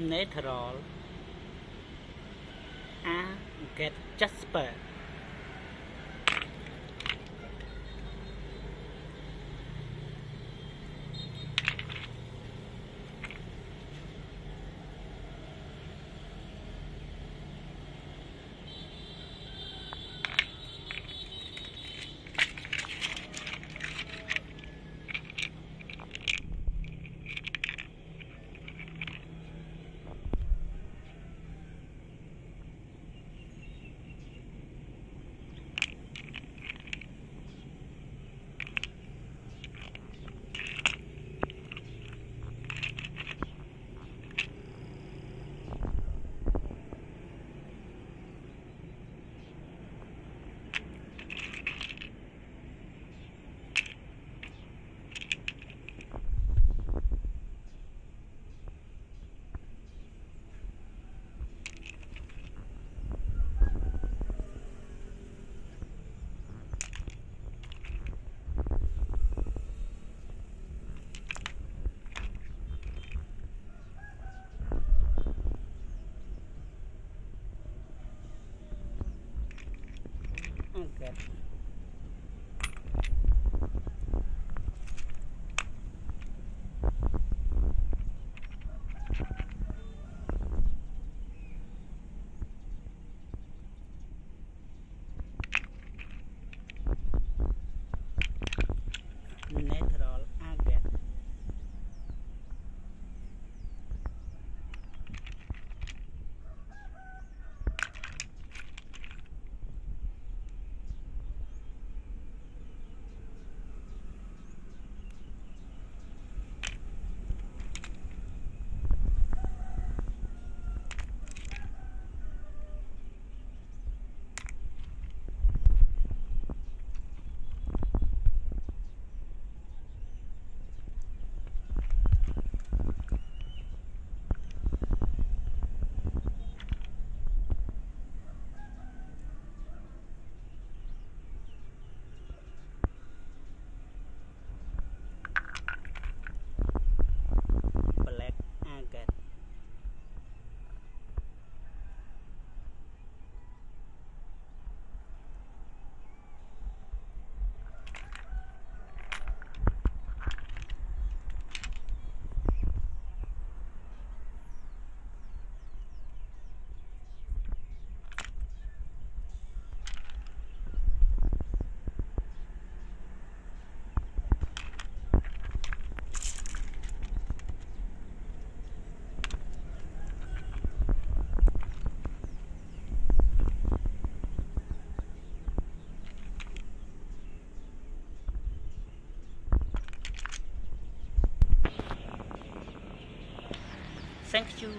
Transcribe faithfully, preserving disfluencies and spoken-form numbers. natural agate jasper. Okay. Thank you.